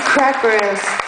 Crackers.